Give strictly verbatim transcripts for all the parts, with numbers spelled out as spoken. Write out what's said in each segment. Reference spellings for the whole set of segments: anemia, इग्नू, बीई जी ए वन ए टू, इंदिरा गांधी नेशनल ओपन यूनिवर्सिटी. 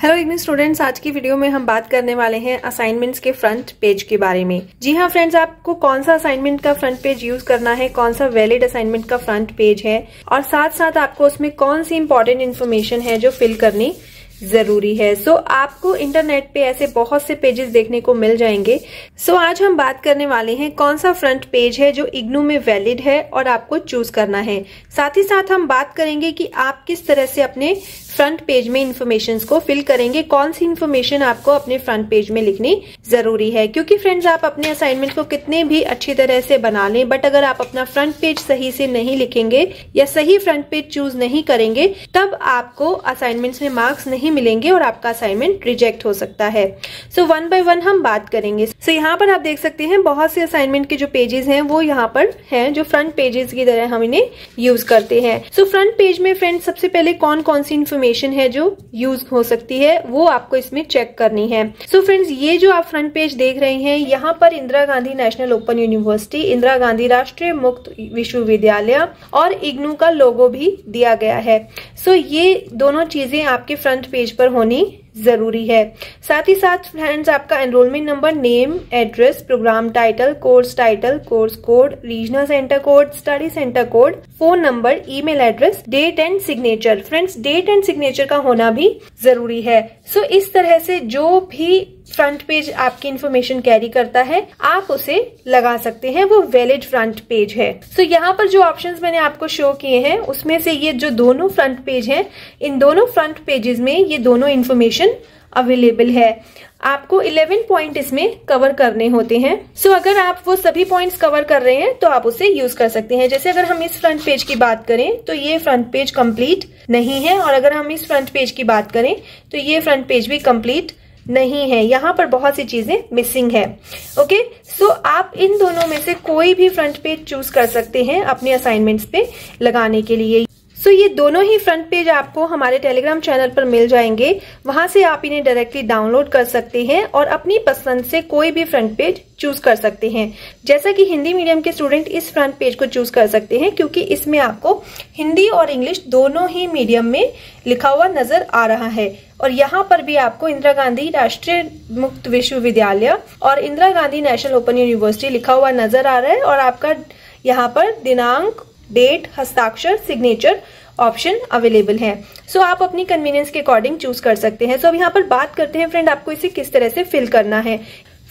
Hello इग्नू students, आज की video में हम बात करने वाले हैं असाइनमेंट्स के फ्रंट पेज के बारे में। जी हाँ फ्रेंड्स, आपको कौन सा असाइनमेंट का फ्रंट पेज यूज करना है, कौन सा वैलिड असाइनमेंट का फ्रंट पेज है और साथ साथ आपको उसमें कौन सी इम्पोर्टेंट इन्फॉर्मेशन है जो फिल करनी जरूरी है। सो so, आपको इंटरनेट पे ऐसे बहुत से पेजेस देखने को मिल जाएंगे। सो so, आज हम बात करने वाले हैं कौन सा फ्रंट पेज है जो इग्नू में वैलिड है और आपको चूज करना है। साथ ही साथ हम बात करेंगे कि आप किस तरह से अपने फ्रंट पेज में इन्फॉर्मेशन को फिल करेंगे, कौन सी इन्फॉर्मेशन आपको अपने फ्रंट पेज में लिखनी जरूरी है। क्योंकि फ्रेंड्स, आप अपने असाइनमेंट को कितने भी अच्छी तरह से बना लें, बट अगर आप अपना फ्रंट पेज सही से नहीं लिखेंगे या सही फ्रंट पेज चूज नहीं करेंगे, तब आपको असाइनमेंट में मार्क्स नहीं मिलेंगे और आपका असाइनमेंट रिजेक्ट हो सकता है। सो वन बाय वन हम बात करेंगे। सो so, यहाँ पर आप देख सकते हैं बहुत से असाइनमेंट के जो पेजेस हैं वो यहाँ पर हैं, जो फ्रंट पेजेस की तरह हम इन्हें यूज करते हैं। सो फ्रंट पेज में फ्रेंड्स सबसे पहले कौन कौन सी इन्फॉर्मेशन है जो यूज हो सकती है वो आपको इसमें चेक करनी है। सो so, फ्रेंड्स, ये जो आप फ्रंट पेज देख रहे हैं यहाँ पर इंदिरा गांधी नेशनल ओपन यूनिवर्सिटी, Indira Gandhi राष्ट्रीय मुक्त विश्वविद्यालय और इग्नू का लोगो भी दिया गया है। सो so, ये दोनों चीजें आपके फ्रंट पेज पर होनी जरूरी है। साथ ही साथ फ्रेंड्स, आपका enrolment number, name, address, programme title, course title, course code, regional centre code, study centre code, phone number, email address, date and signature. Friends, date and signature का होना भी जरूरी है। सो so, इस तरह से जो भी फ्रंट पेज आपकी इन्फॉर्मेशन कैरी करता है आप उसे लगा सकते हैं, वो वैलिड फ्रंट पेज है। सो so, यहाँ पर जो ऑप्शंस मैंने आपको शो किए हैं उसमें से ये जो दोनों फ्रंट पेज हैं, इन दोनों फ्रंट पेजेस में ये दोनों इन्फॉर्मेशन अवेलेबल है। आपको ग्यारह पॉइंट इसमें कवर करने होते हैं। सो so, अगर आप वो सभी पॉइंट्स कवर कर रहे हैं तो आप उसे यूज कर सकते हैं। जैसे अगर हम इस फ्रंट पेज की बात करें तो ये फ्रंट पेज कंप्लीट नहीं है, और अगर हम इस फ्रंट पेज की बात करें तो ये फ्रंट पेज भी कंप्लीट नहीं है। यहाँ पर बहुत सी चीजें मिसिंग है। ओके, सो आप इन दोनों में से कोई भी फ्रंट पेज चूज कर सकते हैं अपने असाइनमेंट्स पे लगाने के लिए। सो ये दोनों ही फ्रंट पेज आपको हमारे टेलीग्राम चैनल पर मिल जाएंगे, वहां से आप इन्हें डायरेक्टली डाउनलोड कर सकते हैं और अपनी पसंद से कोई भी फ्रंट पेज चूज कर सकते हैं। जैसा कि हिंदी मीडियम के स्टूडेंट इस फ्रंट पेज को चूज कर सकते हैं क्योंकि इसमें आपको हिंदी और इंग्लिश दोनों ही मीडियम में लिखा हुआ नजर आ रहा है। और यहाँ पर भी आपको इंदिरा गांधी राष्ट्रीय मुक्त विश्वविद्यालय और इंदिरा गांधी नेशनल ओपन यूनिवर्सिटी लिखा हुआ नजर आ रहा है, और आपका यहाँ पर दिनांक, डेट, हस्ताक्षर, सिग्नेचर ऑप्शन अवेलेबल है। सो so, आप अपनी कन्वीनियंस के अकॉर्डिंग चूज कर सकते हैं। सो so, अब यहाँ पर बात करते हैं फ्रेंड आपको इसे किस तरह से फिल करना है।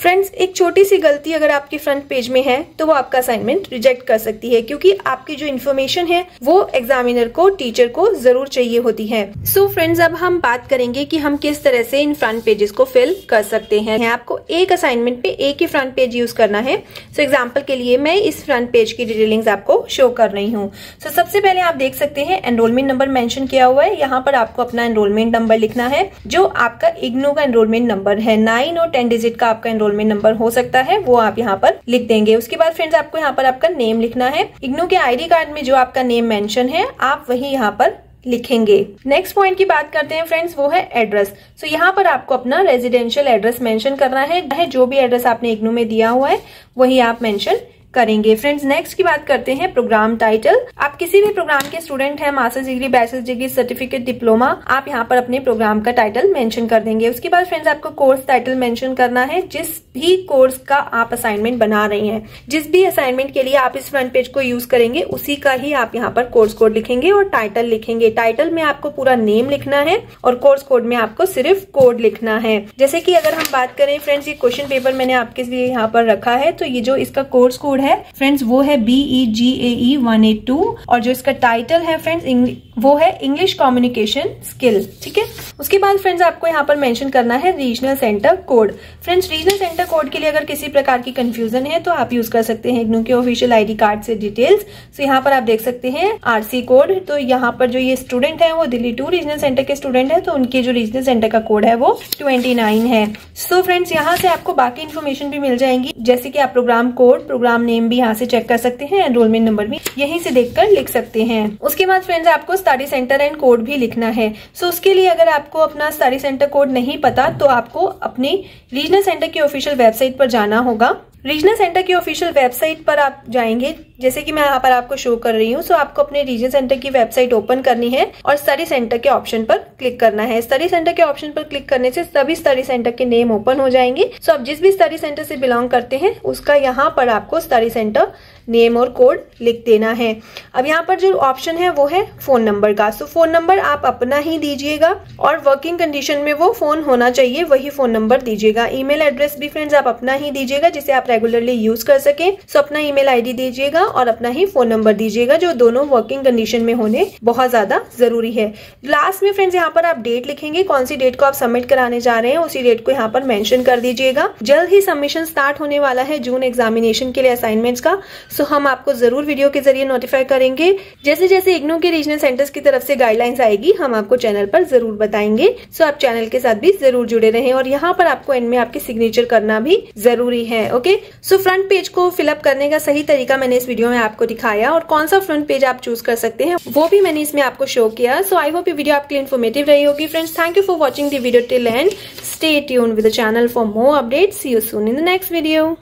फ्रेंड्स, एक छोटी सी गलती अगर आपके फ्रंट पेज में है तो वो आपका असाइनमेंट रिजेक्ट कर सकती है, क्योंकि आपकी जो इन्फॉर्मेशन है वो एग्जामिनर को, टीचर को जरूर चाहिए होती है। सो so, फ्रेंड्स, अब हम बात करेंगे कि हम किस तरह से इन फ्रंट पेजेस को फिल कर सकते हैं। आपको एक असाइनमेंट पे एक ही फ्रंट पेज यूज करना है। सो so, एग्जाम्पल के लिए मैं इस फ्रंट पेज की डिटेलिंग्स आपको शो कर रही हूँ। सो so, सबसे पहले आप देख सकते हैं एनरोलमेंट नंबर मेंशन किया हुआ है। यहाँ पर आपको अपना एनरोलमेंट नंबर लिखना है जो आपका इग्नू का एनरोलमेंट नंबर है। नाइन और टेन डिजिट का आपका में नंबर हो सकता है, वो आप यहाँ पर लिख देंगे। उसके बाद फ्रेंड्स, आपको यहाँ पर आपका नेम लिखना है। इग्नू के आईडी कार्ड में जो आपका नेम मेंशन है आप वही यहाँ पर लिखेंगे। नेक्स्ट पॉइंट की बात करते हैं फ्रेंड्स, वो है एड्रेस। सो so, यहाँ पर आपको अपना रेजिडेंशियल एड्रेस मेंशन करना है, जो भी एड्रेस आपने इग्नू में दिया हुआ है वही आप मेंशन करेंगे। फ्रेंड्स, नेक्स्ट की बात करते हैं प्रोग्राम टाइटल। आप किसी भी प्रोग्राम के स्टूडेंट हैं, masters degree, bachelors degree, certificate, diploma, आप यहाँ पर अपने प्रोग्राम का टाइटल मेंशन कर देंगे। उसके बाद फ्रेंड्स, आपको कोर्स टाइटल मेंशन करना है, जिस भी कोर्स का आप असाइनमेंट बना रहे हैं, जिस भी असाइनमेंट के लिए आप इस फ्रंट पेज को यूज करेंगे उसी का ही आप यहाँ पर कोर्स कोड लिखेंगे और टाइटल लिखेंगे। टाइटल में आपको पूरा नेम लिखना है और कोर्स कोड में आपको सिर्फ कोड लिखना है। जैसे कि अगर हम बात करें फ्रेंड्स, ये क्वेश्चन पेपर मैंने आपके लिए यहाँ पर रखा है, तो ये जो इसका कोर्स कोड फ्रेंड्स वो है बीई जी ए वन ए टू, और जो इसका टाइटल है फ्रेंड्स वो है इंग्लिश कम्युनिकेशन स्किल। ठीक है, उसके बाद फ्रेंड्स आपको यहाँ पर मेंशन करना है regional centre code. Friends, regional centre code के लिए अगर किसी प्रकार की कंफ्यूजन है तो आप यूज कर सकते हैं इग्नू के ऑफिशियल आईडी कार्ड से डिटेल्स। सो यहाँ पर आप देख सकते हैं आरसी कोड, तो यहाँ पर जो ये स्टूडेंट है वो दिल्ली टू रीजनल सेंटर के स्टूडेंट है, तो उनके जो रीजनल सेंटर का कोड है वो ट्वेंटी नाइन है। सो फ्रेंड्स, यहाँ से आपको बाकी इन्फॉर्मेशन भी मिल जाएंगी, जैसे कि आप प्रोग्राम कोड, प्रोग्राम नेम भी यहाँ से चेक कर सकते हैं, एनरोलमेंट नंबर भी यहीं से देखकर लिख सकते हैं। उसके बाद फ्रेंड्स, आपको स्टडी सेंटर एंड कोड भी लिखना है। सो so, उसके लिए अगर आपको अपना स्टडी सेंटर कोड नहीं पता तो आपको अपने रीजनल सेंटर की ऑफिशियल वेबसाइट पर जाना होगा। रीजनल सेंटर की ऑफिशियल वेबसाइट पर आप जाएंगे, जैसे कि मैं यहाँ पर आपको शो कर रही हूँ। सो आपको अपने रीजनल सेंटर की वेबसाइट ओपन करनी है और स्टडी सेंटर के ऑप्शन पर क्लिक करना है। स्टडी सेंटर के ऑप्शन पर क्लिक करने से सभी स्टडी सेंटर के नेम ओपन हो जाएंगे। सो आप जिस भी स्टडी सेंटर से बिलोंग करते हैं उसका यहाँ पर आपको स्टडी सेंटर नेम और कोड लिख देना है। अब यहाँ पर जो ऑप्शन है वो है फोन नंबर का। सो फोन नंबर आप अपना ही दीजिएगा और वर्किंग कंडीशन में वो फोन होना चाहिए, वही फोन नंबर दीजिएगा। ईमेल एड्रेस भी फ्रेंड्स आप अपना ही दीजिएगा जिसे आप रेगुलरली यूज कर सके। सो अपना ईमेल आईडी दीजिएगा और अपना ही फोन नंबर दीजिएगा, जो दोनों वर्किंग कंडीशन में होने बहुत ज्यादा जरूरी है। लास्ट में फ्रेंड्स यहाँ पर आप डेट लिखेंगे, कौन सी डेट को आप सबमिट कराने जा रहे हैं उसी डेट को यहाँ पर मेंशन कर दीजिएगा। जल्द ही सबमिशन स्टार्ट होने वाला है जून एग्जामिनेशन के लिए असाइनमेंट्स का। सो हम आपको जरूर वीडियो के जरिए नोटिफाई करेंगे। जैसे जैसे इग्नू के रीजनल सेंटर्स की तरफ से गाइडलाइंस आएगी हम आपको चैनल पर जरूर बताएंगे। सो आप चैनल के साथ भी जरूर जुड़े रहें और यहाँ पर आपको एंड में आपके सिग्नेचर करना भी जरूरी है। ओके, सो फ्रंट पेज को फिलअप करने का सही तरीका मैंने इस वीडियो में आपको दिखाया और कौन सा फ्रंट पेज आप चूज कर सकते हैं वो भी मैंने इसमें आपको शो किया। सो आई होप ये वीडियो आपके लिए इन्फॉर्मेटिव रही होगी। Friends, thank you for watching the video till end, stay tuned with the channel for more updates. See you soon in the next video.